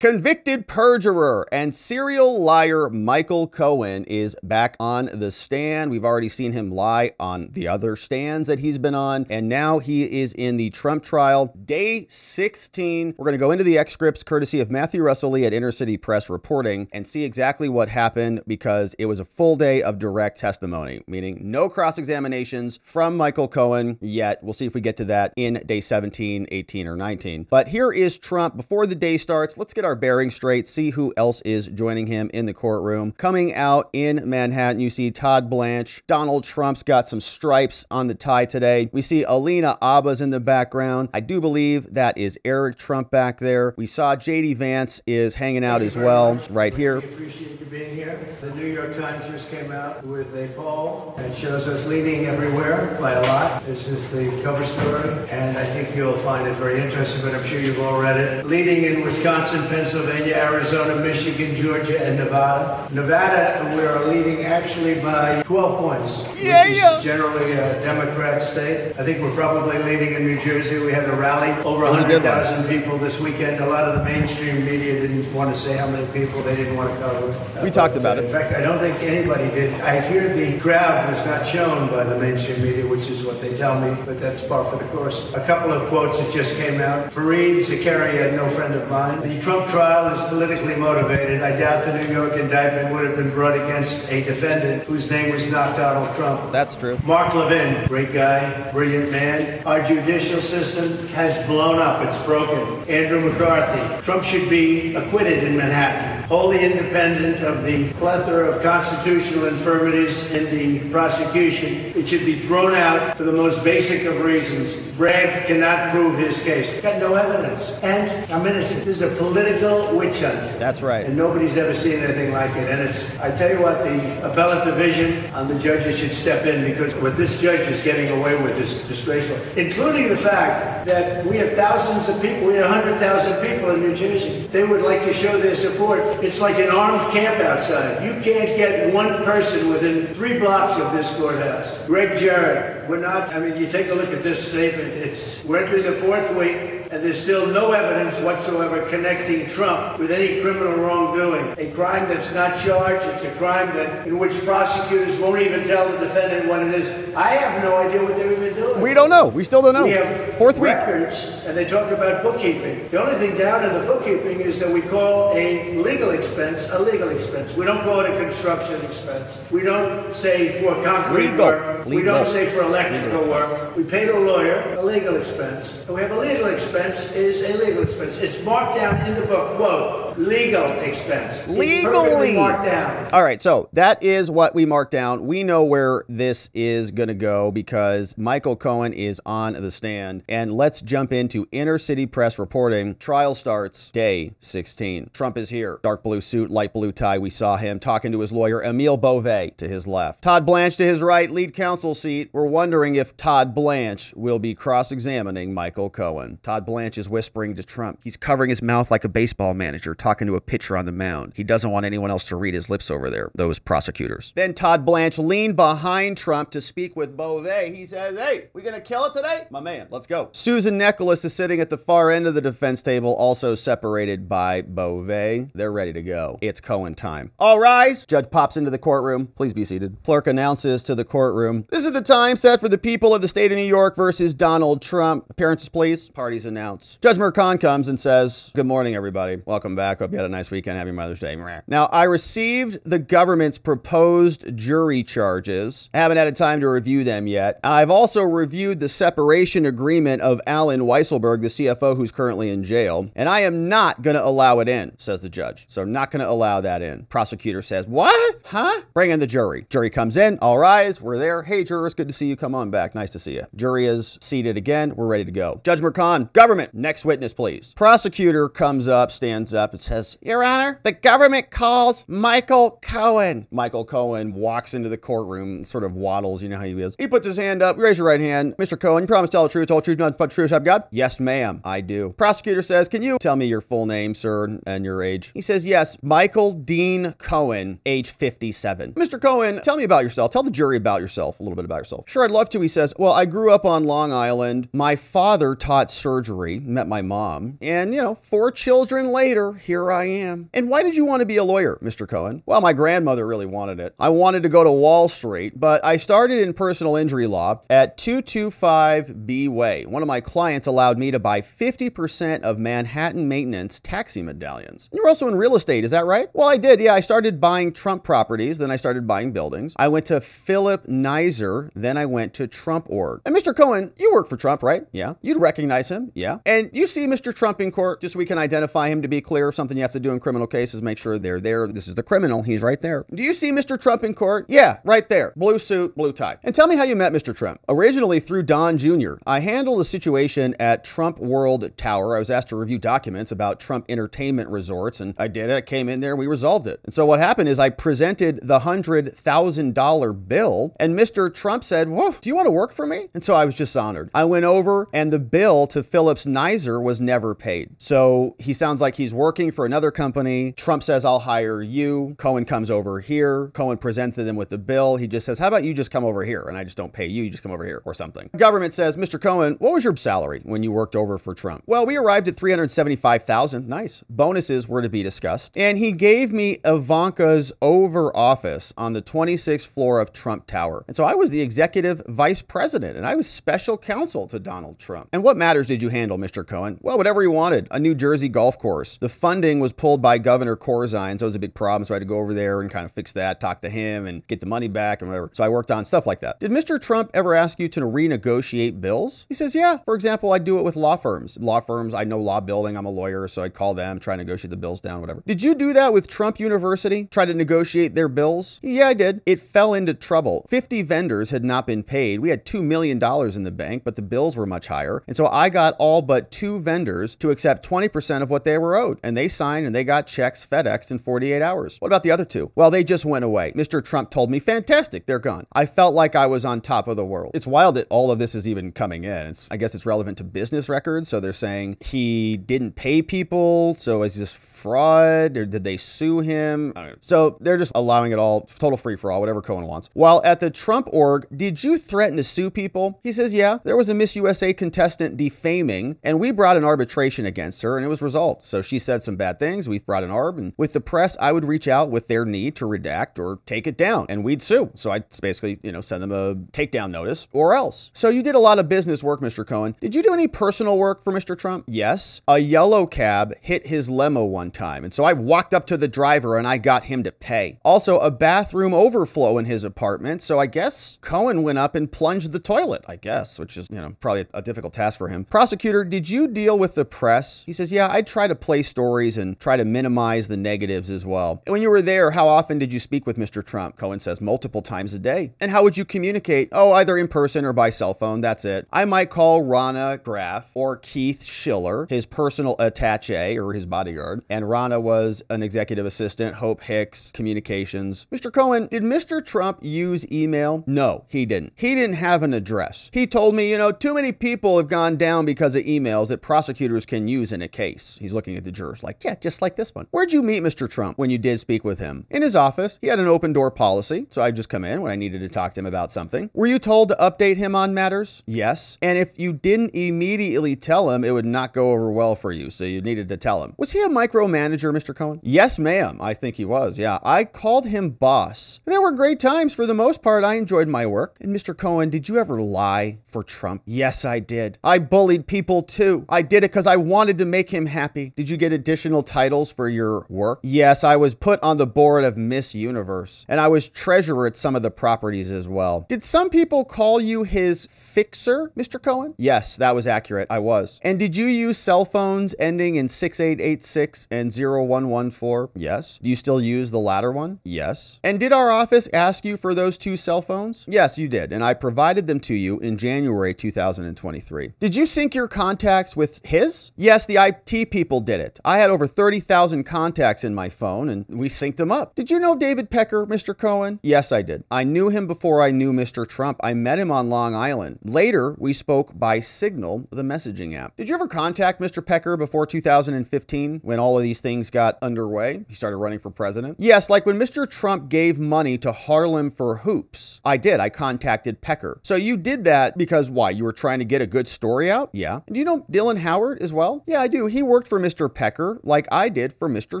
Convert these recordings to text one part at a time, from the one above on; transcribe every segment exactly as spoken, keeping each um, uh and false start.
Convicted perjurer and serial liar Michael Cohen is back on the stand. We've already seen him lie on the other stands that he's been on, and now he is in the Trump trial, day sixteen. We're going to go into the excerpts courtesy of Matthew Russell Lee at Inner City Press Reporting and see exactly what happened, because it was a full day of direct testimony, meaning no cross-examinations from Michael Cohen yet. We'll see if we get to that in day seventeen, eighteen, or nineteen. But here is Trump before the day starts. Let's get our bearings straight, see who else is joining him in the courtroom. Coming out in Manhattan, you see Todd Blanche. Donald Trump's got some stripes on the tie today. We see Alina Abbas in the background. I do believe that is Eric Trump back there. We saw J D Vance is hanging out as well, right here. We appreciate you being here. The New York Times just came out with a poll that shows us leading everywhere by a lot. This is the cover story, and I think you'll find it very interesting, but I'm sure you've all read it. Leading in Wisconsin, Pennsylvania, Arizona, Michigan, Georgia, and Nevada. Nevada, we are leading actually by twelve points. Yeah, yeah. Generally a Democrat state. I think we're probably leading in New Jersey. We had a rally over one hundred thousand people this weekend. A lot of the mainstream media didn't want to say how many people they didn't want to cover. We talked about it. In fact, I don't think anybody did. I hear the crowd was not shown by the mainstream media, which is what they tell me, but that's par for the course. A couple of quotes that just came out. Fareed Zakaria, no friend of mine. The Trump trial is politically motivated. I doubt the New York indictment would have been brought against a defendant whose name was not Donald Trump. That's true. Mark Levin, great guy, brilliant man. Our judicial system has blown up. It's broken. Andrew McCarthy, Trump should be acquitted in Manhattan, wholly independent of the plethora of constitutional infirmities in the prosecution. It should be thrown out for the most basic of reasons. Bragg cannot prove his case. Got no evidence. And I'm innocent. This is a political witch hunt. That's right. And nobody's ever seen anything like it. And it's, I tell you what, the appellate division on the judges should step in, because what this judge is getting away with is disgraceful, including the fact that we have thousands of people, we have one hundred thousand people in New Jersey. They would like to show their support. It's like an armed camp outside. You can't get one person within three blocks of this courthouse. Greg Jarrett, we're not, I mean, you take a look at this statement. It's, we're entering the fourth week, and there's still no evidence whatsoever connecting Trump with any criminal wrongdoing. A crime that's not charged, it's a crime that in which prosecutors won't even tell the defendant what it is. I have no idea what they're even doing. We don't know. We still don't know. We have fourth records, week. And they talk about bookkeeping. The only thing down in the bookkeeping is that we call a legal expense a legal expense. We don't call it a construction expense. We don't say for concrete legal. work. Legal. We don't say for electrical work. We paid a lawyer, a legal expense, and we have a legal expense. Is a legal expense. It's marked down in the book, quote, legal expense. Legally marked down. All right, so that is what we marked down. We know where this is going to go because Michael Cohen is on the stand. And let's jump into Inner City Press Reporting. Trial starts day sixteen. Trump is here. Dark blue suit, light blue tie. We saw him talking to his lawyer, Emile Beauvais, to his left. Todd Blanche to his right, lead counsel seat. We're wondering if Todd Blanche will be cross-examining Michael Cohen. Todd Blanche is whispering to Trump. He's covering his mouth like a baseball manager talking to a pitcher on the mound. He doesn't want anyone else to read his lips over there, those prosecutors. Then Todd Blanche leaned behind Trump to speak with Beauvais. He says, hey, we gonna kill it today? My man, let's go. Susan Nicholas is sitting at the far end of the defense table, also separated by Beauvais. They're ready to go. It's Cohen time. All rise. Judge pops into the courtroom. Please be seated. Clerk announces to the courtroom, this is the time set for the people of the state of New York versus Donald Trump. Appearances, please. Parties announced. Judge Merchan comes and says, good morning, everybody. Welcome back. Hope you had a nice weekend. Happy Mother's Day. Now, I received the government's proposed jury charges. I haven't had a time to review them yet. I've also reviewed the separation agreement of Alan Weisselberg, the C F O who's currently in jail, and I am not going to allow it in, says the judge. So I'm not going to allow that in. Prosecutor says, what? Huh? Bring in the jury. Jury comes in. All rise. We're there. Hey, jurors. Good to see you. Come on back. Nice to see you. Jury is seated again. We're ready to go. Judge Merchan, government. Next witness, please. Prosecutor comes up, stands up, and says, Your Honor, the government calls Michael Cohen. Michael Cohen walks into the courtroom, sort of waddles. You know how he is. He puts his hand up. Raise your right hand. Mister Cohen, you promise to tell the truth, all truth, nothing but the truth, have God? Yes, ma'am, I do. Prosecutor says, can you tell me your full name, sir, and your age? He says, yes, Michael Dean Cohen, age fifty-seven. Mister Cohen, tell me about yourself. Tell the jury about yourself, a little bit about yourself. Sure, I'd love to. He says, well, I grew up on Long Island. My father taught surgery. Met my mom, and you know, four children later, here I am. And why did you want to be a lawyer, Mister Cohen? Well, my grandmother really wanted it. I wanted to go to Wall Street, but I started in personal injury law at two twenty-five B Way. One of my clients allowed me to buy fifty percent of Manhattan Maintenance taxi medallions. You were also in real estate, is that right? Well, I did, yeah. I started buying Trump properties, then I started buying buildings. I went to Philip Neiser, then I went to Trump dot org. And Mister Cohen, you work for Trump, right? Yeah. You'd recognize him, yeah. And you see Mister Trump in court, just so we can identify him. To be clear, something you have to do in criminal cases, make sure they're there. This is the criminal, he's right there. Do you see Mister Trump in court? Yeah, right there. Blue suit, blue tie. And tell me how you met Mister Trump. Originally through Don Junior I handled a situation at Trump World Tower. I was asked to review documents about Trump entertainment resorts, and I did it. I came in there, we resolved it. And so what happened is I presented the one hundred thousand dollar bill, and Mister Trump said, whoa, do you want to work for me? And so I was just honored. I went over, and the bill to Phillips Neiser was never paid. So he sounds like he's working for another company. Trump says, I'll hire you. Cohen comes over here. Cohen presented them with the bill. He just says, how about you just come over here? And I just don't pay you, you just come over here or something. Government says, Mister Cohen, what was your salary when you worked over for Trump? Well, we arrived at three hundred seventy-five thousand dollars. Nice. Bonuses were to be discussed. And he gave me Ivanka's over office on the twenty-sixth floor of Trump Tower. And so I was the executive vice president, and I was special counsel to Donald Trump. And what matters did you handle, Mister Cohen? Well, whatever he wanted. A New Jersey golf course. The funding was pulled by Governor Corzine, so it was a big problem, so I had to go over there and kind of fix that, talk to him and get the money back and whatever. So I worked on stuff like that. Did Mister Trump ever ask you to renegotiate bills? He says, yeah. For example, I do it with law firms. Law firms, I know law building, I'm a lawyer, so I'd call them, try to negotiate the bills down, whatever. Did you do that with Trump University? Try to negotiate their bills? Yeah, I did. It fell into trouble. fifty vendors had not been paid. We had two million dollars in the bank, but the bills were much higher. And so I got all but two vendors to accept twenty percent of what they were owed, and they signed and they got checks FedExed in forty-eight hours. What about the other two? Well, they just went away. Mister Trump told me, fantastic, they're gone. I felt like I was on top of the world. It's wild that all of this is even coming in. It's, I guess it's relevant to business records. So they're saying he didn't pay people. So is this fraud or did they sue him? I don't know. So they're just allowing it all, total free for all, whatever Cohen wants. While at the Trump org, did you threaten to sue people? He says, yeah, there was a Miss U S A contestant defaming and we brought an arbitration against her and it was resolved. So she said some bad things. We brought an arb, and with the press, I would reach out with their need to redact or take it down, and we'd sue. So I'd basically, you know, send them a takedown notice or else. So you did a lot of business work, Mister Cohen. Did you do any personal work for Mister Trump? Yes. A yellow cab hit his limo one time, and so I walked up to the driver and I got him to pay. Also, a bathroom overflow in his apartment. So I guess Cohen went up and plunged the toilet, I guess, which is, you know, probably a difficult task for him. Prosecutor, did you deal with the press? He says, yeah, I try to play stories and try to minimize the negatives as well. When you were there, how often did you speak with Mister Trump? Cohen says multiple times a day. And how would you communicate? Oh, either in person or by cell phone, that's it. I might call Rhona Graff or Keith Schiller, his personal attaché or his bodyguard. And Rhona was an executive assistant, Hope Hicks, communications. Mister Cohen, did Mister Trump use email? No, he didn't. He didn't have an address. He told me, you know, too many people have gone down because of emails that prosecutors can use in a case. He's looking at the jurors like, yeah, just like this one. Where'd you meet Mister Trump when you did speak with him? In his office. He had an open door policy, so I'd just come in when I needed to talk to him about something. Were you told to update him on matters? Yes. And if you didn't immediately tell him, it would not go over well for you, so you needed to tell him. Was he a micromanager, Mister Cohen? Yes, ma'am. I think he was, yeah. I called him boss. There were great times. For the most part, I enjoyed my work. And Mister Cohen, did you ever lie for Trump? Yes, I did. I bullied people too. I did it because I wanted to make him happy. Did you get additional titles for your work? Yes, I was put on the board of Miss Universe, and I was treasurer at some of the properties as well. Did some people call you his fixer, Mister Cohen? Yes, that was accurate. I was. And did you use cell phones ending in six eight eight six and zero one one four? Yes. Do you still use the latter one? Yes. And did our office ask you for those two cell phones? Yes, you did, and I provided them to you in January two thousand twenty-three. Did you sync your contacts with his? Yes, the I T people People did it. I had over thirty thousand contacts in my phone and we synced them up. Did you know David Pecker, Mister Cohen? Yes, I did. I knew him before I knew Mister Trump. I met him on Long Island. Later, we spoke by Signal, the messaging app. Did you ever contact Mister Pecker before two thousand fifteen when all of these things got underway? He started running for president? Yes, like when Mister Trump gave money to Harlem for Hoops. I did. I contacted Pecker. So you did that because why? You were trying to get a good story out? Yeah. And do you know Dylan Howard as well? Yeah, I do. He worked for Mister Pecker Howard like I did for Mister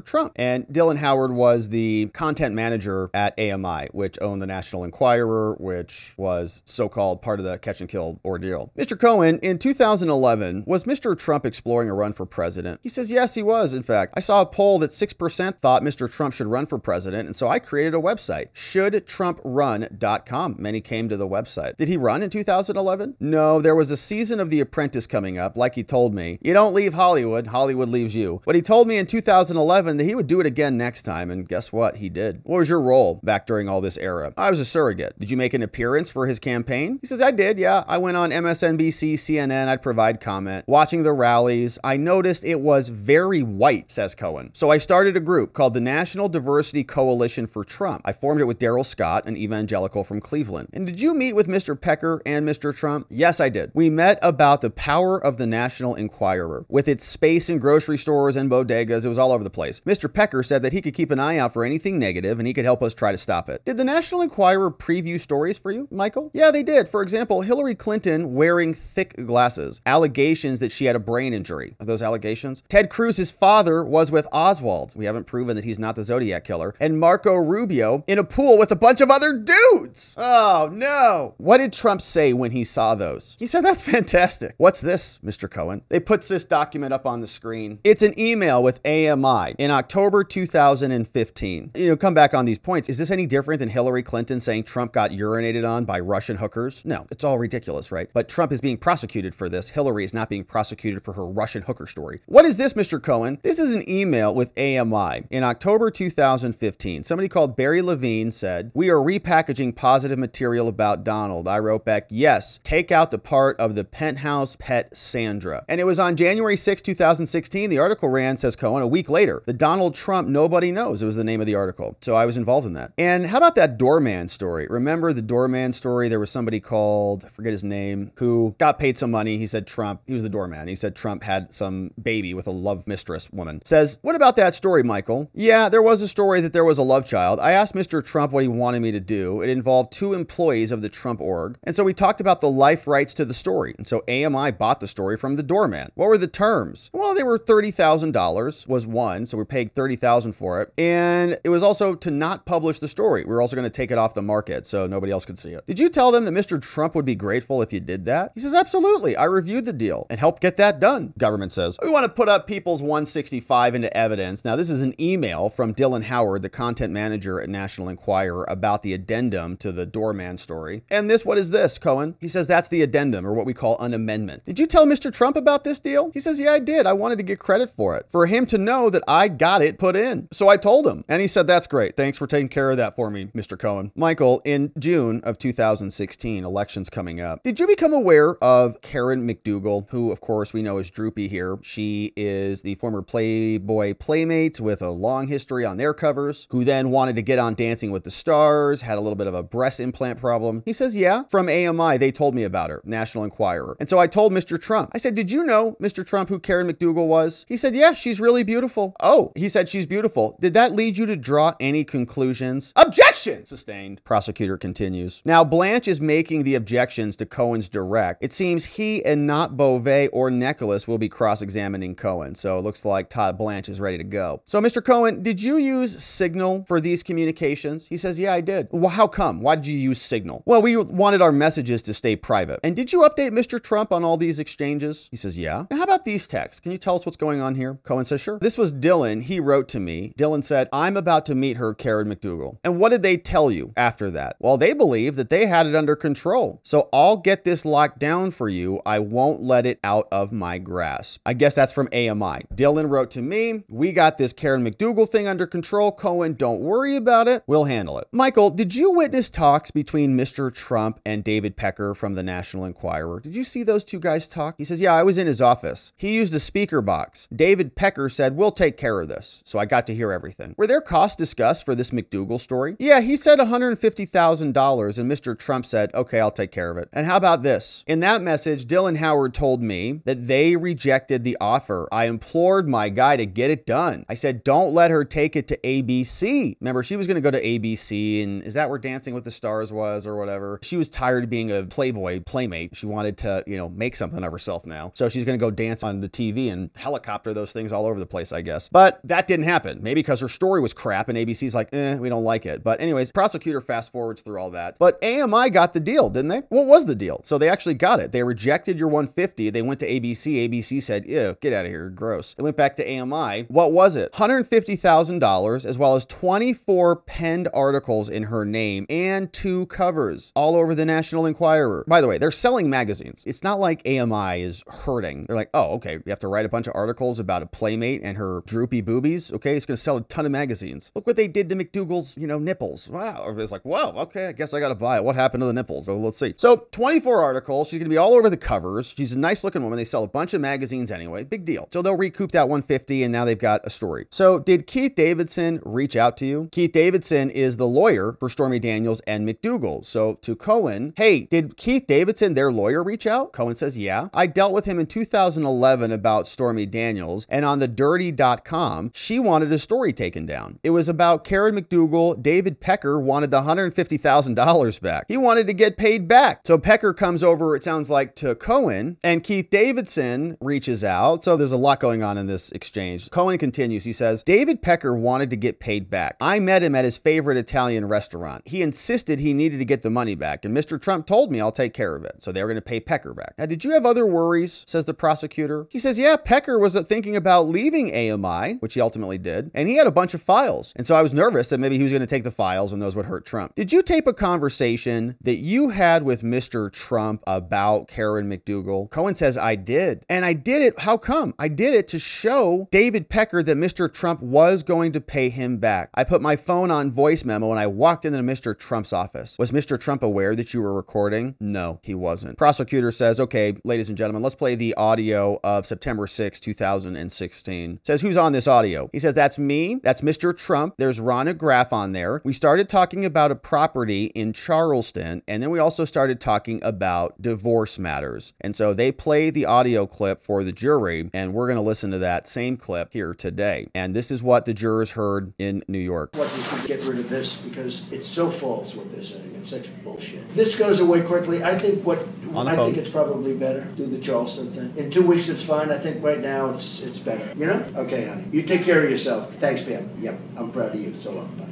Trump. And Dylan Howard was the content manager at A M I, which owned the National Enquirer, which was so-called part of the catch and kill ordeal. Mister Cohen, in two thousand eleven, was Mister Trump exploring a run for president? He says, yes, he was. In fact, I saw a poll that six percent thought Mister Trump should run for president, and so I created a website, should trump run dot com. Many came to the website. Did he run in two thousand eleven? No, there was a season of The Apprentice coming up, like he told me. You don't leave Hollywood, Hollywood leaves you. But he told me in two thousand eleven that he would do it again next time, and guess what? He did. What was your role back during all this era? I was a surrogate. Did you make an appearance for his campaign? He says, I did, yeah. I went on M S N B C, C N N, I'd provide comment. Watching the rallies, I noticed it was very white, says Cohen. So I started a group called the National Diversity Coalition for Trump. I formed it with Darrell Scott, an evangelical from Cleveland. And did you meet with Mister Pecker and Mister Trump? Yes, I did. We met about the power of the National Enquirer. With its space in grocery stores and bodegas, it was all over the place. Mister Pecker said that he could keep an eye out for anything negative and he could help us try to stop it. Did the National Enquirer preview stories for you, Michael? Yeah, they did. For example, Hillary Clinton wearing thick glasses, allegations that she had a brain injury. Are those allegations? Ted Cruz's father was with Oswald. We haven't proven that he's not the Zodiac killer. And Marco Rubio in a pool with a bunch of other dudes. Oh, no. What did Trump say when he saw those? He said, that's fantastic. What's this, Mister Cohen? They put this document up on the screen. It's an email with A M I in October two thousand fifteen. You know, come back on these points. Is this any different than Hillary Clinton saying Trump got urinated on by Russian hookers? No, it's all ridiculous, right? But Trump is being prosecuted for this. Hillary is not being prosecuted for her Russian hooker story. What is this, Mister Cohen? This is an email with A M I in October two thousand fifteen. Somebody called Barry Levine said, we are repackaging positive material about Donald. I wrote back, yes, take out the part of the penthouse pet Sandra. And it was on January sixth, two thousand sixteen. The article ran, says Cohen, a week later. The Donald Trump Nobody Knows, it was the name of the article. So I was involved in that. And how about that doorman story? Remember the doorman story? There was somebody called, I forget his name, who got paid some money. He said Trump, he was the doorman. He said Trump had some baby with a love mistress woman. Says, what about that story, Michael? Yeah, there was a story that there was a love child. I asked Mister Trump what he wanted me to do. It involved two employees of the Trump org. And so we talked about the life rights to the story. And so A M I bought the story from the doorman. What were the terms? Well, they were thirty thousand dollars was one. So we paid thirty thousand dollars for it. And it was also to not publish the story. We were also going to take it off the market so nobody else could see it. Did you tell them that Mister Trump would be grateful if you did that? He says, absolutely. I reviewed the deal and helped get that done. Government says, we want to put up people's one sixty-five into evidence. Now, this is an email from Dylan Howard, the content manager at National Enquirer, about the addendum to the doorman story. And this, what is this, Cohen? He says, that's the addendum, or what we call an amendment. Did you tell Mister Trump about this deal? He says, yeah, I did. I wanted to get credit for it, for him to know that I got it put in. So I told him, and he said, that's great. Thanks for taking care of that for me, Mister Cohen. Michael, in June of two thousand sixteen, elections coming up, did you become aware of Karen McDougal, who of course we know is droopy here? She is the former Playboy playmate with a long history on their covers, who then wanted to get on Dancing with the Stars, had a little bit of a breast implant problem. He says, yeah, from A M I, they told me about her, National Enquirer. And so I told Mister Trump, I said, did you know, Mister Trump, who Karen McDougal was? He said, yeah, she's really beautiful. Oh, he said, she's beautiful. Did that lead you to draw any conclusions? Objection! Sustained. Prosecutor continues. Now, Blanche is making the objections to Cohen's direct. It seems he and not Beauvais or Nicholas will be cross-examining Cohen. So it looks like Todd Blanche is ready to go. So Mister Cohen, did you use Signal for these communications? He says, yeah, I did. Well, how come? Why did you use Signal? Well, we wanted our messages to stay private. And did you update Mister Trump on all these exchanges? He says, yeah. Now, how about these texts? Can you tell us what's going on here? Cohen says, sure. This was Dylan. He wrote to me. Dylan said, I'm about to meet her, Karen McDougal. And what did they tell you after that? Well, they believe that they had it under control. So I'll get this locked down for you. I won't let it out of my grasp. I guess that's from A M I. Dylan wrote to me, we got this Karen McDougal thing under control. Cohen, don't worry about it. We'll handle it. Michael, did you witness talks between Mister Trump and David Pecker from the National Enquirer? Did you see those two guys talk? He says, yeah, I was in his office. He used a speaker box. David Pecker said, we'll take care of this. So I got to hear everything. Were there costs discussed for this McDougal story? Yeah, he said one hundred fifty thousand dollars and Mister Trump said, okay, I'll take care of it. And how about this? In that message, Dylan Howard told me that they rejected the offer. I implored my guy to get it done. I said, don't let her take it to A B C. Remember, she was going to go to A B C, and is that where Dancing with the Stars was or whatever? She was tired of being a Playboy playmate. She wanted to, you know, make something of herself now. So she's going to go dance on the T V and helicopter those things things all over the place, I guess. But that didn't happen. Maybe because her story was crap and A B C's like, eh, we don't like it. But anyways, prosecutor fast forwards through all that. But A M I got the deal, didn't they? What was the deal? So they actually got it. They rejected your one fifty. They went to A B C. A B C said, ew, get out of here. Gross. They went back to A M I. What was it? one hundred fifty thousand dollars, as well as twenty-four penned articles in her name and two covers all over the National Enquirer. By the way, they're selling magazines. It's not like A M I is hurting. They're like, oh, okay, we have to write a bunch of articles about a playmate and her droopy boobies. Okay, it's going to sell a ton of magazines. Look what they did to McDougal's, you know, nipples. Wow. Everybody's like, whoa, okay, I guess I got to buy it. What happened to the nipples? Well, let's see. So twenty-four articles. She's going to be all over the covers. She's a nice looking woman. They sell a bunch of magazines anyway. Big deal. So they'll recoup that one fifty and now they've got a story. So did Keith Davidson reach out to you? Keith Davidson is the lawyer for Stormy Daniels and McDougal. So to Cohen, hey, did Keith Davidson, their lawyer, reach out? Cohen says, yeah. I dealt with him in two thousand eleven about Stormy Daniels, and on the dirty dot com, she wanted a story taken down. It was about Karen McDougal. David Pecker wanted the one hundred fifty thousand dollars back. He wanted to get paid back. So Pecker comes over, it sounds like, to Cohen, and Keith Davidson reaches out. So there's a lot going on in this exchange. Cohen continues. He says, David Pecker wanted to get paid back. I met him at his favorite Italian restaurant. He insisted he needed to get the money back, and Mister Trump told me I'll take care of it. So they were going to pay Pecker back. Now, did you have other worries, says the prosecutor? He says, yeah, Pecker was thinking about leaving A M I, which he ultimately did, and he had a bunch of files. And so I was nervous that maybe he was going to take the files and those would hurt Trump. Did you tape a conversation that you had with Mister Trump about Karen McDougal? Cohen says, I did. And I did it. How come? I did it to show David Pecker that Mister Trump was going to pay him back. I put my phone on voice memo and I walked into Mister Trump's office. Was Mister Trump aware that you were recording? No, he wasn't. Prosecutor says, okay, ladies and gentlemen, let's play the audio of September sixth, two thousand sixteen. Says, who's on this audio? He says, that's me. That's Mister Trump. There's Rhona Graff on there. We started talking about a property in Charleston, and then we also started talking about divorce matters. And so they play the audio clip for the jury, and we're going to listen to that same clip here today. And this is what the jurors heard in New York. What, we should get rid of this because it's so false what they're saying. It's such bullshit. This goes away quickly. I think what I phone. think it's probably better. Do the Charleston thing. In two weeks, it's fine. I think right now it's it's better. You know? Okay, honey. You take care of yourself. Thanks, Pam. Yep. I'm proud of you. So long. Bye.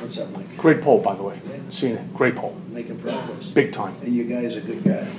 What's up, Mike? Great poll, by the way. Yeah. Seen it. Great poll. Making progress. Big time. And you guys are good guys.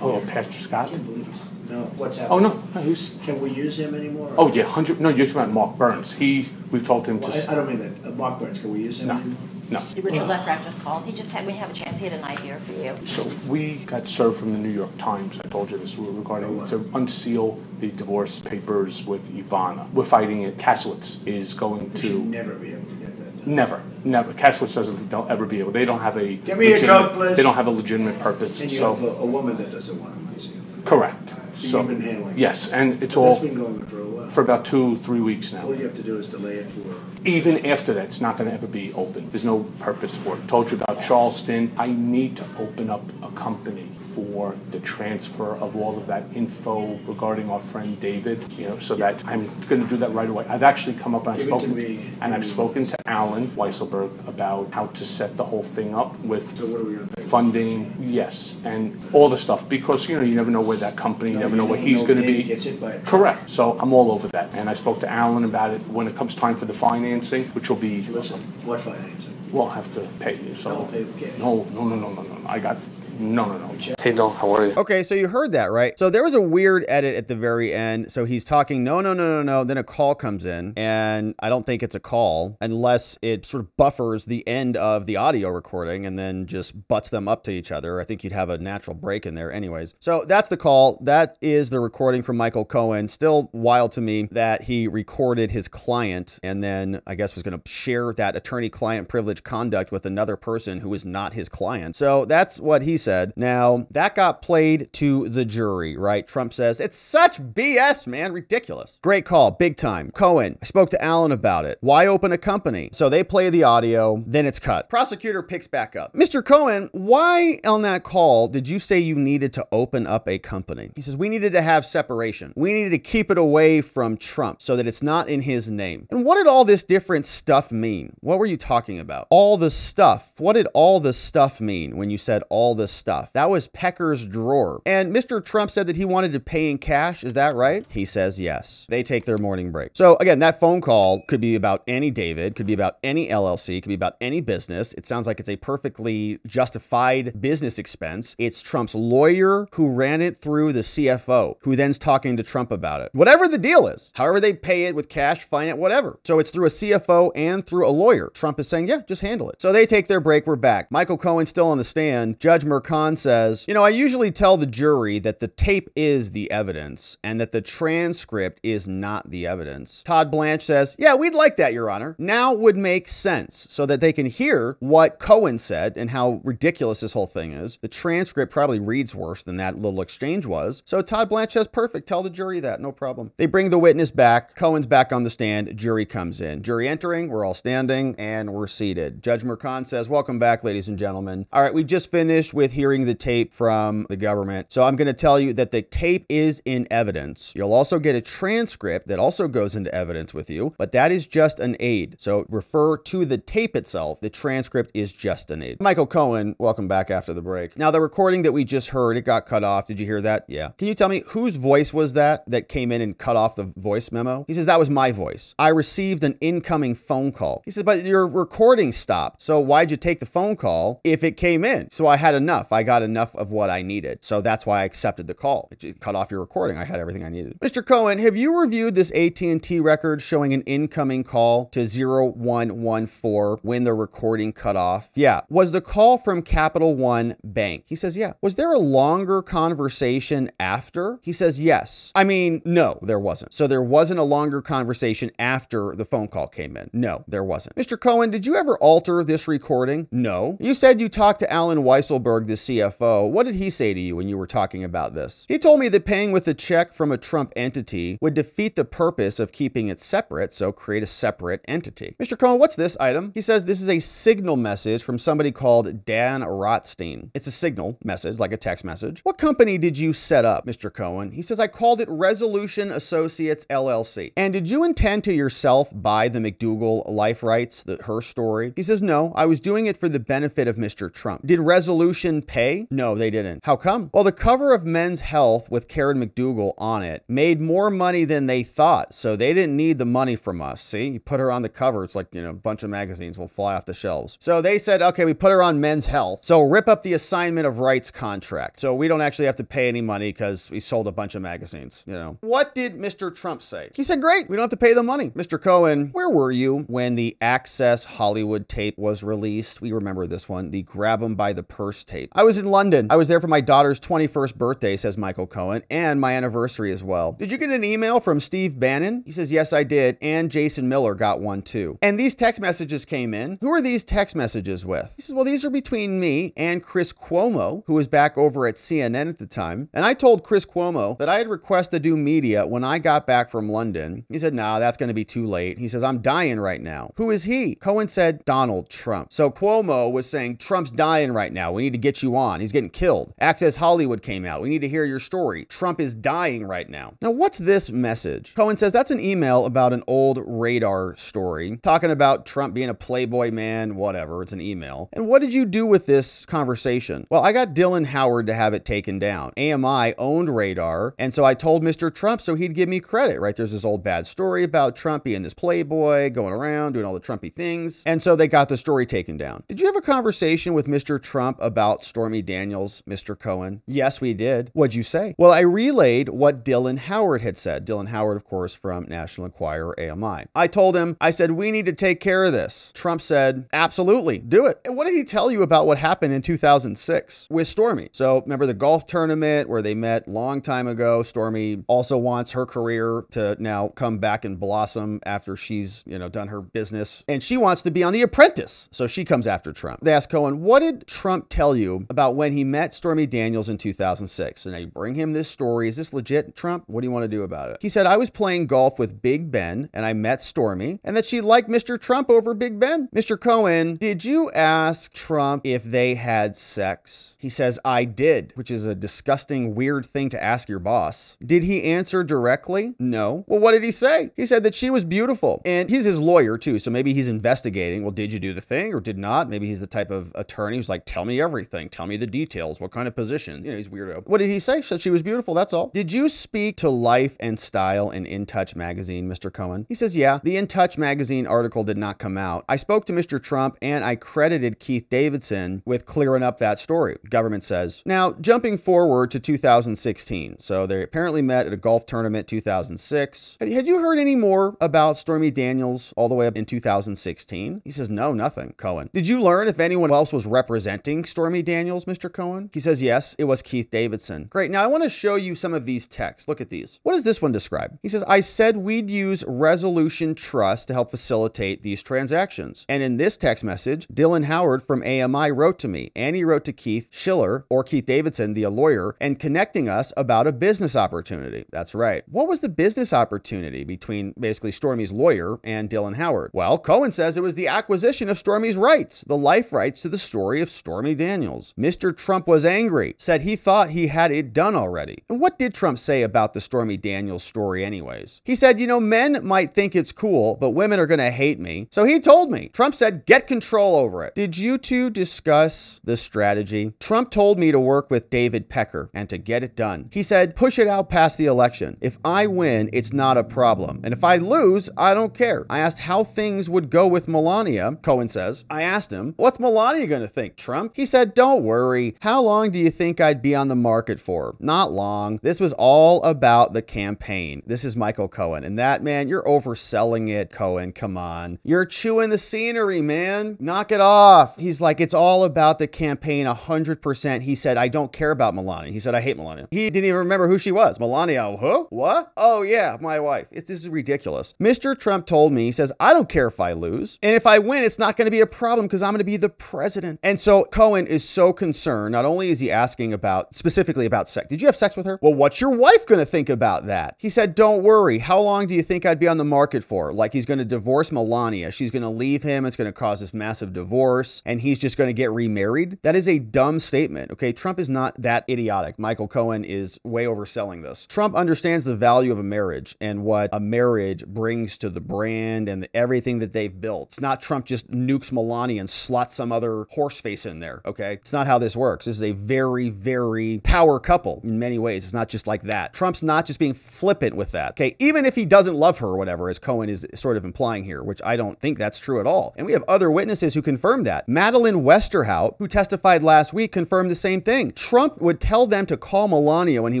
Oh, yeah. Pastor Scott. I can't believe this. No. What's happening? Oh, no. no he's... Can we use him anymore? Oh, yeah. one hundred... No, you're talking about Mark Burns. He... We've told him well, to... I, I don't mean that. Uh, Mark Burns. Can we use him no. anymore? No. Richard Lefrak just called. He just had, we have a chance. He had an idea for you. So we got served from the New York Times. I told you this. We were regarding oh, to unseal the divorce papers with Ivana. We're fighting it. Kasowitz is going we to... should never be able to get that done. Never. Never. Kasowitz doesn't they'll ever be able... They don't have a... Give me a coke, please. They don't have a legitimate purpose. And you so, have a, a woman that doesn't want to unseal it. Correct. So you've been handling yes, it. and it's but all... That's been going on for a while. For about two, three weeks now. All you have to do is delay it for... Even after that, it's not going to ever be open. There's no purpose for it. Told you about Charleston. I need to open up a company for the transfer of all of that info regarding our friend David, you know, so yeah. that I'm going to do that right away. I've actually come up and I've spoken to me. and I've spoken to Alan Weisselberg about how to set the whole thing up with so what are we gonna pay funding, for? yes, and all the stuff because you know you never know where that company, no, you never you know where he's going to be. Gets it by Correct. So I'm all over that, and I spoke to Alan about it when it comes time for the financing, which will be. Listen, what financing? We'll have to pay you. So I'll pay for no, no, no, no, no, no. I got. No, no, no. Hey, Don, how are you? Okay, so you heard that, right? So there was a weird edit at the very end. So he's talking, no, no, no, no, no. Then a call comes in, and I don't think it's a call unless it sort of buffers the end of the audio recording and then just butts them up to each other. I think you'd have a natural break in there anyways. So that's the call. That is the recording from Michael Cohen. Still wild to me that he recorded his client and then I guess was going to share that attorney-client privilege conduct with another person who is not his client. So that's what he said. Now, that got played to the jury, right? Trump says, it's such B S, man. Ridiculous. Great call. Big time. Cohen, I spoke to Alan about it. Why open a company? So they play the audio, then it's cut. Prosecutor picks back up. Mister Cohen, why on that call did you say you needed to open up a company? He says, we needed to have separation. We needed to keep it away from Trump so that it's not in his name. And what did all this different stuff mean? What were you talking about? All the stuff. What did all the stuff mean when you said all the stuff. That was Pecker's drawer. And Mister Trump said that he wanted to pay in cash. Is that right? He says yes. They take their morning break. So again, that phone call could be about any David, could be about any L L C, could be about any business. It sounds like it's a perfectly justified business expense. It's Trump's lawyer who ran it through the C F O, who then's talking to Trump about it. Whatever the deal is, however they pay it, with cash, finance, whatever. So it's through a C F O and through a lawyer. Trump is saying, yeah, just handle it. So they take their break. We're back. Michael Cohen still on the stand. Judge Merchan says, you know, I usually tell the jury that the tape is the evidence and that the transcript is not the evidence. Todd Blanche says, yeah, we'd like that, Your Honor. Now would make sense so that they can hear what Cohen said and how ridiculous this whole thing is. The transcript probably reads worse than that little exchange was. So Todd Blanche says, perfect. Tell the jury that. No problem. They bring the witness back. Cohen's back on the stand. Jury comes in. Jury entering. We're all standing and we're seated. Judge Merchan says, welcome back, ladies and gentlemen. All right, we just finished with hearing the tape from the government. So I'm going to tell you that the tape is in evidence. You'll also get a transcript that also goes into evidence with you, but that is just an aid. So refer to the tape itself. The transcript is just an aid. Michael Cohen, welcome back after the break. Now, the recording that we just heard, it got cut off. Did you hear that? Yeah. Can you tell me whose voice was that that came in and cut off the voice memo? He says, that was my voice. I received an incoming phone call. He says, but your recording stopped. So why'd you take the phone call if it came in? So I had enough. I got enough of what I needed. So that's why I accepted the call. It cut off your recording. I had everything I needed. Mister Cohen, have you reviewed this A T and T record showing an incoming call to zero one one four when the recording cut off? Yeah. Was the call from Capital One Bank? He says, yeah. Was there a longer conversation after? He says, yes. I mean, no, there wasn't. So there wasn't a longer conversation after the phone call came in. No, there wasn't. Mister Cohen, did you ever alter this recording? No. You said you talked to Alan Weisselberg, the C F O. What did he say to you when you were talking about this? He told me that paying with a check from a Trump entity would defeat the purpose of keeping it separate, so create a separate entity. Mister Cohen, what's this item? He says this is a signal message from somebody called Dan Rothstein. It's a signal message, like a text message. What company did you set up, Mister Cohen? He says, I called it Resolution Associates L L C. And did you intend to yourself buy the McDougal life rights, the, her story? He says, no, I was doing it for the benefit of Mister Trump. Did Resolution pay? No, they didn't. How come? Well, the cover of Men's Health with Karen McDougal on it made more money than they thought, so they didn't need the money from us. See, you put her on the cover. It's like, you know, a bunch of magazines will fly off the shelves. So they said, okay, we put her on Men's Health. So rip up the assignment of rights contract. So we don't actually have to pay any money because we sold a bunch of magazines, you know. What did Mister Trump say? He said, great, we don't have to pay the money. Mister Cohen, where were you when the Access Hollywood tape was released? We remember this one, the grab 'em by the purse tape. I was in London. I was there for my daughter's twenty-first birthday, says Michael Cohen, and my anniversary as well. Did you get an email from Steve Bannon? He says, yes, I did. And Jason Miller got one too. And these text messages came in. Who are these text messages with? He says, well, these are between me and Chris Cuomo, who was back over at C N N at the time. And I told Chris Cuomo that I had requested to do media when I got back from London. He said, nah, that's going to be too late. He says, I'm dying right now. Who is he? Cohen said, Donald Trump. So Cuomo was saying, Trump's dying right now. We need to get you on. He's getting killed. Access Hollywood came out. We need to hear your story. Trump is dying right now. Now, what's this message? Cohen says, that's an email about an old radar story, talking about Trump being a playboy man, whatever. It's an email. And what did you do with this conversation? Well, I got Dylan Howard to have it taken down. A M I owned Radar. And so I told Mister Trump so he'd give me credit, right? There's this old bad story about Trump being this playboy, going around, doing all the Trumpy things. And so they got the story taken down. Did you have a conversation with Mister Trump about Stormy Daniels, Mister Cohen? Yes, we did. What'd you say? Well, I relayed what Dylan Howard had said. Dylan Howard, of course, from National Enquirer, A M I. I told him, I said, we need to take care of this. Trump said, absolutely, do it. And what did he tell you about what happened in two thousand six with Stormy? So remember the golf tournament where they met long time ago. Stormy also wants her career to now come back and blossom after she's, you know, done her business. And she wants to be on The Apprentice. So she comes after Trump. They asked Cohen, what did Trump tell you about when he met Stormy Daniels in two thousand six? And now you bring him this story. Is this legit, Trump? What do you want to do about it? He said, I was playing golf with Big Ben and I met Stormy and that she liked Mister Trump over Big Ben. Mister Cohen, did you ask Trump if they had sex? He says, I did, which is a disgusting, weird thing to ask your boss. Did he answer directly? No. Well, what did he say? He said that she was beautiful. And he's his lawyer too. So maybe he's investigating. Well, did you do the thing or did not? Maybe he's the type of attorney who's like, tell me everything. setting? Tell me the details. What kind of position? You know, he's weirdo. What did he say? She said she was beautiful. That's all. Did you speak to Life and Style and In Touch magazine, Mister Cohen? He says, yeah, the In Touch magazine article did not come out. I spoke to Mister Trump and I credited Keith Davidson with clearing up that story, government says. Now, jumping forward to two thousand sixteen. So they apparently met at a golf tournament two thousand six. Had you heard any more about Stormy Daniels all the way up in two thousand sixteen? He says, no, nothing, Cohen. Did you learn if anyone else was representing Stormy Daniels, Mister Cohen? He says, yes, it was Keith Davidson. Great. Now, I want to show you some of these texts. Look at these. What does this one describe? He says, I said we'd use Resolution Trust to help facilitate these transactions. And in this text message, Dylan Howard from A M I wrote to me, and he wrote to Keith Schiller, or Keith Davidson, the lawyer, and connecting us about a business opportunity. That's right. What was the business opportunity between basically Stormy's lawyer and Dylan Howard? Well, Cohen says it was the acquisition of Stormy's rights, the life rights to the story of Stormy Daniels. Mister Trump was angry, said he thought he had it done already. And what did Trump say about the Stormy Daniels story anyways? He said, you know, men might think it's cool, but women are going to hate me. So he told me. Trump said, get control over it. Did you two discuss the strategy? Trump told me to work with David Pecker and to get it done. He said, push it out past the election. If I win, it's not a problem. And if I lose, I don't care. I asked how things would go with Melania, Cohen says. I asked him, what's Melania going to think, Trump? He said, don't worry. How long do you think I'd be on the market for? Not long. This was all about the campaign. This is Michael Cohen. And that, man, you're overselling it, Cohen. Come on. You're chewing the scenery, man. Knock it off. He's like, it's all about the campaign one hundred percent. He said, I don't care about Melania. He said, I hate Melania. He didn't even remember who she was. Melania, huh? What? Oh, yeah, my wife. It, this is ridiculous. Mister Trump told me, he says, I don't care if I lose. And if I win, it's not going to be a problem because I'm going to be the president. And so Cohen is so concerned. Not only is he asking about, specifically about sex. Did you have sex with her? Well, what's your wife going to think about that? He said, don't worry. How long do you think I'd be on the market for? Like he's going to divorce Melania. She's going to leave him. It's going to cause this massive divorce. And he's just going to get remarried. That is a dumb statement. Okay. Trump is not that idiotic. Michael Cohen is way overselling this. Trump understands the value of a marriage and what a marriage brings to the brand and the, everything that they've built. It's not Trump just nukes Melania and slots some other horse face in there. Okay. It's not how this works. This is a very, very power couple in many ways. It's not just like that. Trump's not just being flippant with that. Okay. Even if he doesn't love her or whatever, as Cohen is sort of implying here, which I don't think that's true at all. And we have other witnesses who confirmed that. Madeline Westerhout, who testified last week, confirmed the same thing. Trump would tell them to call Melania when he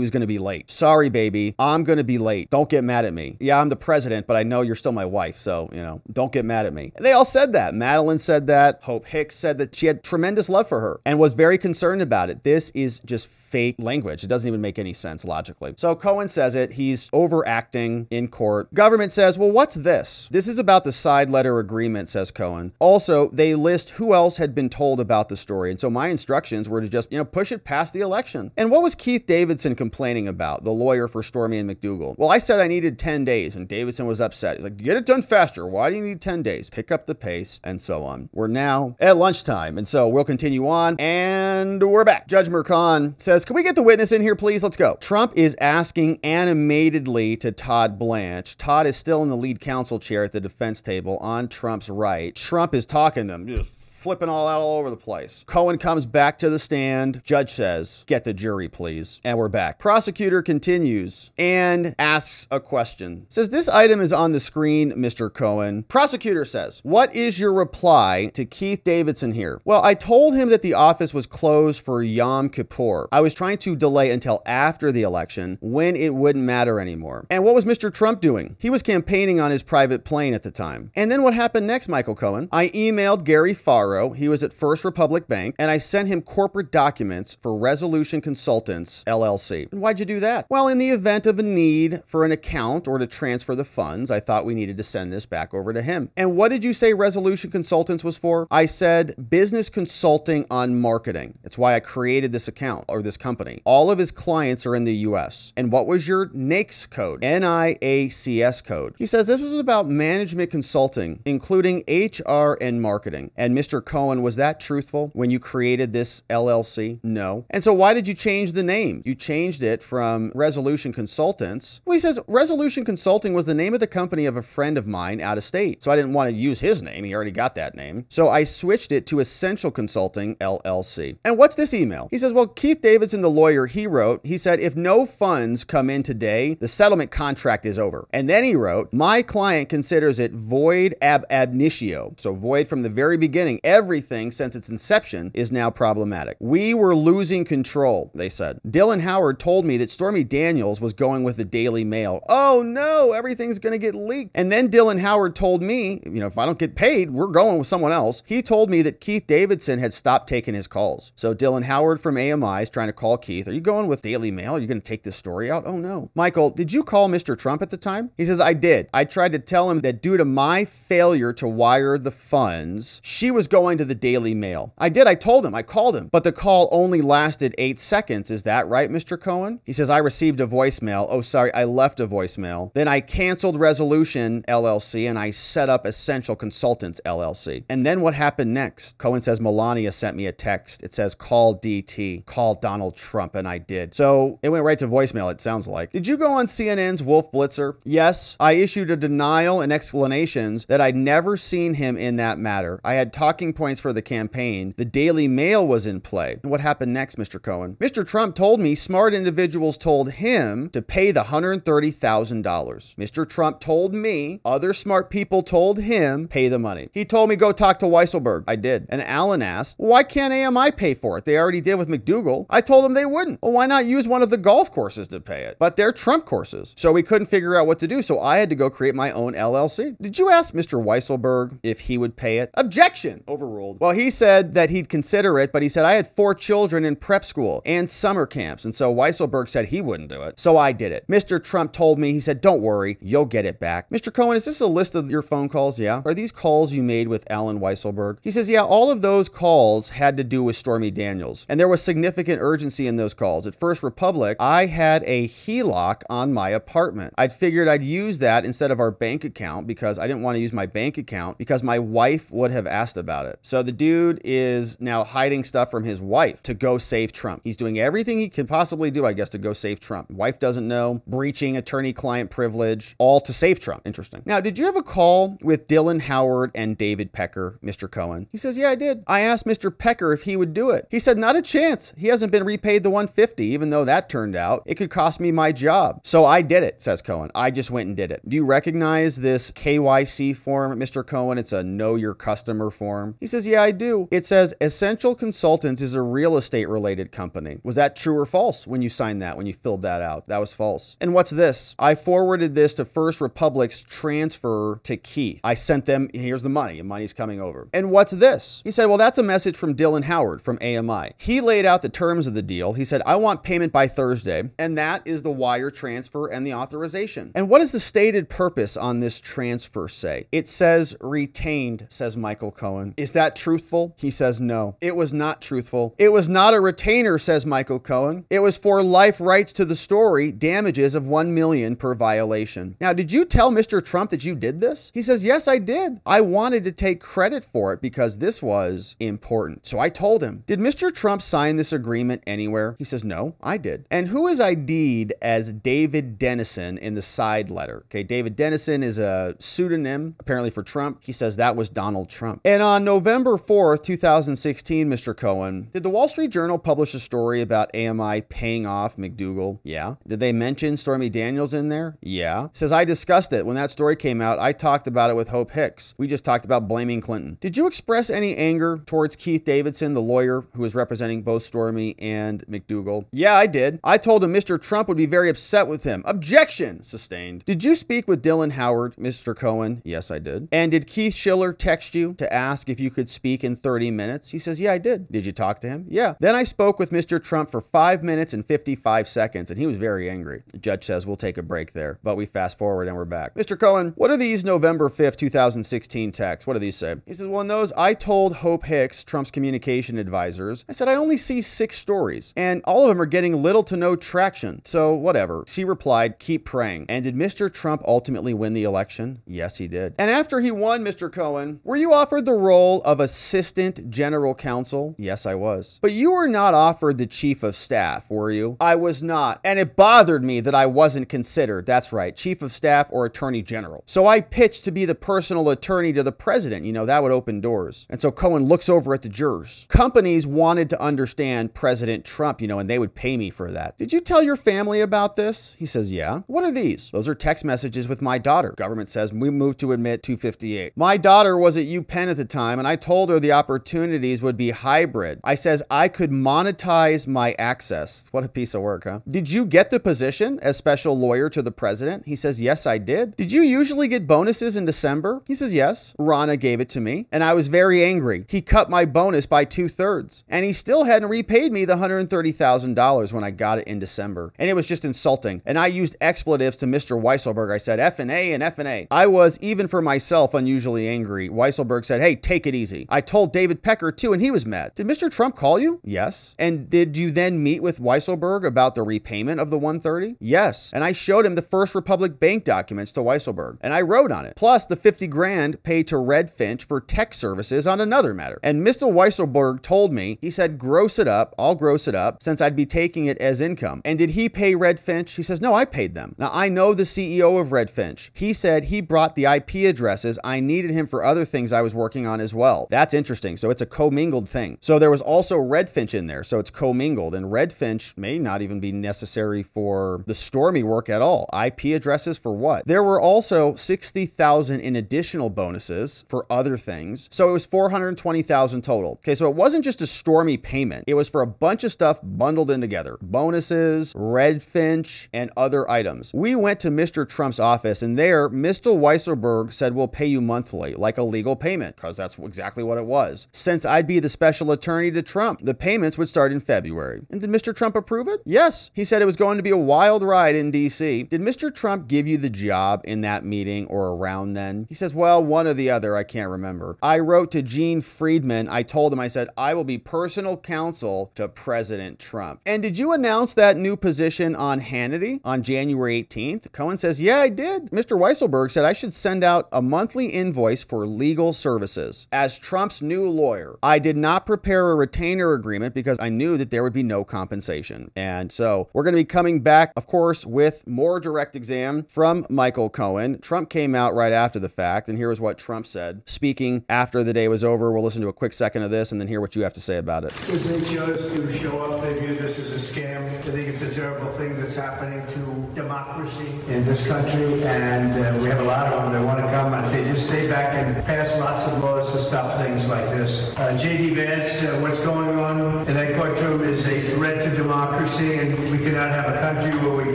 was going to be late. Sorry, baby, I'm going to be late. Don't get mad at me. Yeah, I'm the president, but I know you're still my wife. So, you know, don't get mad at me. They all said that. Madeline said that. Hope Hicks said that she had tremendous love for her and was very concerned about it. This is just fake language. It doesn't even make any sense logically. So Cohen says it. He's overacting in court. Government says, well, what's this? This is about the side letter agreement, says Cohen. Also, they list who else had been told about the story. And so my instructions were to just, you know, push it past the election. And what was Keith Davidson complaining about, the lawyer for Stormy and McDougal? Well, I said I needed ten days and Davidson was upset. He's like, get it done faster. Why do you need ten days? Pick up the pace and so on. We're now at lunchtime. And so we'll continue on and we're back. Judge Merchan says, can we get the witness in here, please? Let's go. Trump is asking animatedly to Todd Blanche. Todd is still in the lead counsel chair at the defense table on Trump's right. Trump is talking to him. Just flipping all out all over the place. Cohen comes back to the stand. Judge says, get the jury, please. And we're back. Prosecutor continues and asks a question. Says, this item is on the screen, Mister Cohen. Prosecutor says, what is your reply to Keith Davidson here? Well, I told him that the office was closed for Yom Kippur. I was trying to delay until after the election when it wouldn't matter anymore. And what was Mister Trump doing? He was campaigning on his private plane at the time. And then what happened next, Michael Cohen? I emailed Gary Farr. He was at First Republic Bank, and I sent him corporate documents for Resolution Consultants, L L C. And why'd you do that? Well, in the event of a need for an account or to transfer the funds, I thought we needed to send this back over to him. And what did you say Resolution Consultants was for? I said business consulting on marketing. That's why I created this account or this company. All of his clients are in the U S. And what was your NAICS code? N I A C S code. He says this was about management consulting, including H R and marketing. And Mister Mister Cohen, was that truthful when you created this L L C? No. And so why did you change the name? You changed it from Resolution Consultants. Well, he says Resolution Consulting was the name of the company of a friend of mine out of state. So I didn't want to use his name. He already got that name. So I switched it to Essential Consulting L L C. And what's this email? He says, well, Keith Davidson, the lawyer, he wrote, he said, if no funds come in today, the settlement contract is over. And then he wrote, my client considers it void ab initio. So void from the very beginning. Everything since its inception is now problematic. We were losing control, they said. Dylan Howard told me that Stormy Daniels was going with the Daily Mail. Oh no, everything's going to get leaked. And then Dylan Howard told me, you know, if I don't get paid, we're going with someone else. He told me that Keith Davidson had stopped taking his calls. So Dylan Howard from A M I is trying to call Keith. Are you going with Daily Mail? Are you going to take this story out? Oh no. Michael, did you call Mister Trump at the time? He says, I did. I tried to tell him that due to my failure to wire the funds, she was going to the Daily Mail. I did. I told him. I called him. But the call only lasted eight seconds. Is that right, Mister Cohen? He says, I received a voicemail. Oh, sorry. I left a voicemail. Then I canceled Resolution L L C and I set up Essential Consultants L L C. And then what happened next? Cohen says, Melania sent me a text. It says, call D T, call Donald Trump. And I did. So it went right to voicemail, it sounds like. Did you go on C N N's Wolf Blitzer? Yes. I issued a denial and explanations that I'd never seen him in that matter. I had talking points for the campaign. The Daily Mail was in play. And what happened next, Mister Cohen? Mister Trump told me smart individuals told him to pay the one hundred thirty thousand dollars. Mister Trump told me other smart people told him pay the money. He told me go talk to Weisselberg. I did. And Alan asked, well, why can't A M I pay for it? They already did with McDougal. I told him they wouldn't. Well, why not use one of the golf courses to pay it? But they're Trump courses. So we couldn't figure out what to do. So I had to go create my own L L C. Did you ask Mister Weisselberg if he would pay it? Objection. Overruled. Well, he said that he'd consider it, but he said I had four children in prep school and summer camps. And so Weisselberg said he wouldn't do it. So I did it. Mister Trump told me, he said, don't worry, you'll get it back. Mister Cohen, is this a list of your phone calls? Yeah. Are these calls you made with Alan Weisselberg? He says, yeah, all of those calls had to do with Stormy Daniels. And there was significant urgency in those calls. At First Republic, I had a H E L O C on my apartment. I'd figured I'd use that instead of our bank account because I didn't want to use my bank account because my wife would have asked about it. So the dude is now hiding stuff from his wife to go save Trump. He's doing everything he can possibly do, I guess, to go save Trump. Wife doesn't know, breaching attorney-client privilege, all to save Trump. Interesting. Now, did you have a call with Dylan Howard and David Pecker, Mister Cohen? He says, yeah, I did. I asked Mister Pecker if he would do it. He said, not a chance. He hasn't been repaid the one hundred fifty, even though that turned out it could cost me my job. So I did it, says Cohen. I just went and did it. Do you recognize this K Y C form, Mister Cohen? It's a know your customer form. He says, yeah, I do. It says Essential Consultants is a real estate related company. Was that true or false when you signed that, when you filled that out? That was false. And what's this? I forwarded this to First Republic's transfer to Keith. I sent them, here's the money. The money's coming over. And what's this? He said, well, that's a message from Dylan Howard from A M I. He laid out the terms of the deal. He said, I want payment by Thursday. And that is the wire transfer and the authorization. And what does the stated purpose on this transfer say? It says retained, says Michael Cohen. Is that truthful? He says, no, it was not truthful. It was not a retainer, says Michael Cohen. It was for life rights to the story, damages of one million dollars per violation. Now, did you tell Mister Trump that you did this? He says, yes, I did. I wanted to take credit for it because this was important. So I told him. Did Mister Trump sign this agreement anywhere? He says, no, I did. And who is ID'd as David Dennison in the side letter? Okay, David Dennison is a pseudonym, apparently, for Trump. He says that was Donald Trump. And on November fourth, two thousand sixteen, Mister Cohen, did the Wall Street Journal publish a story about A M I paying off McDougal? Yeah. Did they mention Stormy Daniels in there? Yeah. Says, I discussed it. When that story came out, I talked about it with Hope Hicks. We just talked about blaming Clinton. Did you express any anger towards Keith Davidson, the lawyer who is representing both Stormy and McDougal? Yeah, I did. I told him Mister Trump would be very upset with him. Objection! Sustained. Did you speak with Dylan Howard, Mister Cohen? Yes, I did. And did Keith Schiller text you to ask if you could speak in thirty minutes? He says, yeah, I did. Did you talk to him? Yeah. Then I spoke with Mister Trump for five minutes and fifty-five seconds, and he was very angry. The judge says, we'll take a break there, but we fast forward and we're back. Mister Cohen, what are these November fifth, two thousand sixteen texts? What do these say? He says, well, in those, I told Hope Hicks, Trump's communication advisors, I said, I only see six stories, and all of them are getting little to no traction. So whatever. She replied, keep praying. And did Mister Trump ultimately win the election? Yes, he did. And after he won, Mister Cohen, were you offered the role role of assistant general counsel? Yes, I was. But you were not offered the chief of staff, were you? I was not. And it bothered me that I wasn't considered. That's right, chief of staff or attorney general. So I pitched to be the personal attorney to the president. You know, that would open doors. And so Cohen looks over at the jurors. Companies wanted to understand President Trump, you know, and they would pay me for that. Did you tell your family about this? He says, yeah. What are these? Those are text messages with my daughter. Government says, we moved to admit two fifty-eight. My daughter was at UPenn at the time, and I told her the opportunities would be hybrid. I says, I could monetize my access. What a piece of work, huh? Did you get the position as special lawyer to the president? He says, yes, I did. Did you usually get bonuses in December? He says, yes. Rhona gave it to me, and I was very angry. He cut my bonus by two thirds, and he still hadn't repaid me the one hundred thirty thousand dollars when I got it in December. And it was just insulting. And I used expletives to Mister Weisselberg. I said, F and A and F and A. I was, even for myself, unusually angry. Weisselberg said, hey, take it easy. I told David Pecker too, and he was mad. Did Mister Trump call you? Yes. And did you then meet with Weisselberg about the repayment of the one thirty? Yes. And I showed him the First Republic Bank documents to Weisselberg, and I wrote on it. Plus the fifty grand paid to Red Finch for tech services on another matter. And Mister Weisselberg told me, he said, gross it up. I'll gross it up since I'd be taking it as income. And did he pay Red Finch? He says, no, I paid them. Now I know the C E O of Red Finch. He said he brought the I P addresses. I needed him for other things I was working on as well. That's interesting. So it's a commingled thing. So there was also Red Finch in there. So it's commingled, and Red Finch may not even be necessary for the Stormy work at all. I P addresses for what? There were also sixty thousand in additional bonuses for other things. So it was four hundred twenty thousand total. Okay. So it wasn't just a Stormy payment. It was for a bunch of stuff bundled in together. Bonuses, Red Finch, and other items. We went to Mister Trump's office, and there Mister Weisselberg said, we'll pay you monthly, like a legal payment, because that's exactly what it was. Since I'd be the special attorney to Trump, the payments would start in February. And did Mister Trump approve it? Yes. He said it was going to be a wild ride in D C. Did Mister Trump give you the job in that meeting or around then? He says, well, one or the other, I can't remember. I wrote to Gene Friedman. I told him, I said, I will be personal counsel to President Trump. And did you announce that new position on Hannity on January eighteenth? Cohen says, yeah, I did. Mister Weisselberg said I should send out a monthly invoice for legal services as Trump's new lawyer. I did not prepare a retainer agreement because I knew that there would be no compensation. And so we're going to be coming back, of course, with more direct exam from Michael Cohen. Trump came out right after the fact, and here is what Trump said. Speaking after the day was over, we'll listen to a quick second of this and then hear what you have to say about it. Because they chose to show up, they view this as a scam. I think it's a terrible thing that's happening to democracy in this country, and uh, we have a lot of them that want to come and say, just stay back and pass lots of laws to stop things like this. Uh, J D Vance, uh, what's going on in that courtroom is a threat to democracy, and we cannot have a country where we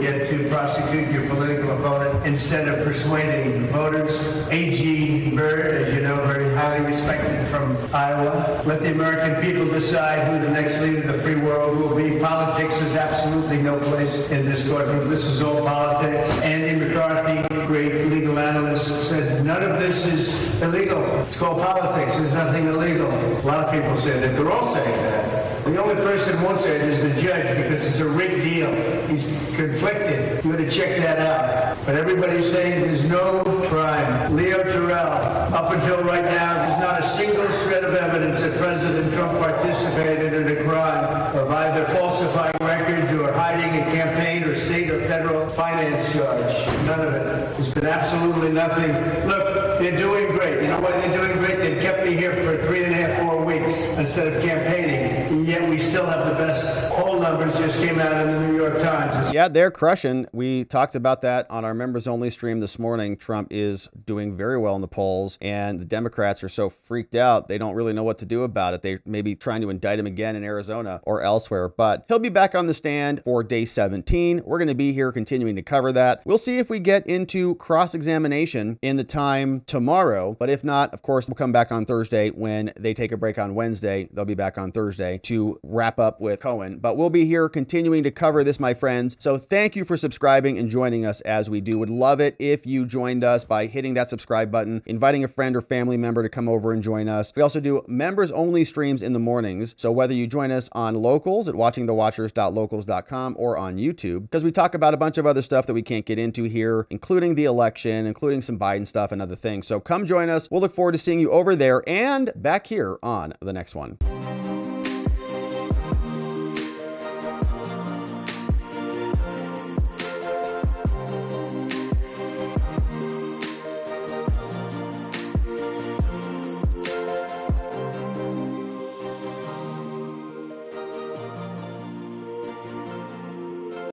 get to prosecute your political opponent instead of persuading voters. A G Byrd, as you know, very highly respected from Iowa. Let the American people decide who the next leader of the free world will be. Politics is absolutely no place in this courtroom. This is all politics. Andrew McCarthy, great legal analyst, said none of this is illegal. It's called politics. There's nothing illegal. A lot of people say that. They're all saying that. The only person who won't say it is the judge because it's a rigged deal. He's conflicted. You ought to check that out. But everybody's saying there's no crime. Leo Terrell, up until right now, there's not a single shred of evidence that President Trump participated in a crime of either falsifying records or hiding a campaign or state or federal finance charge. None of it. There's been absolutely nothing. Look, they're doing great. You know why they're doing great? They've kept me here for three and a half, four weeks instead of campaigning. And yet we still have the best poll numbers just came out in the New York Times. Yeah, they're crushing. We talked about that on our members only stream this morning. Trump is doing very well in the polls, and the Democrats are so freaked out. They don't really know what to do about it. They may be trying to indict him again in Arizona or elsewhere, but he'll be back on the stand for day seventeen. We're going to be here continuing to cover that. We'll see if we get into cross-examination in the time tomorrow, but if not, of course, we'll come back on Thursday. When they take a break on Wednesday, they'll be back on Thursday to wrap up with Cohen, but we'll be be here continuing to cover this, my friends. So thank you for subscribing and joining us as we do. Would love it if you joined us by hitting that subscribe button, inviting a friend or family member to come over and join us. We also do members only streams in the mornings. So whether you join us on Locals at watching the watchers dot locals dot com or on YouTube, because we talk about a bunch of other stuff that we can't get into here, including the election, including some Biden stuff and other things. So come join us. We'll look forward to seeing you over there and back here on the next one.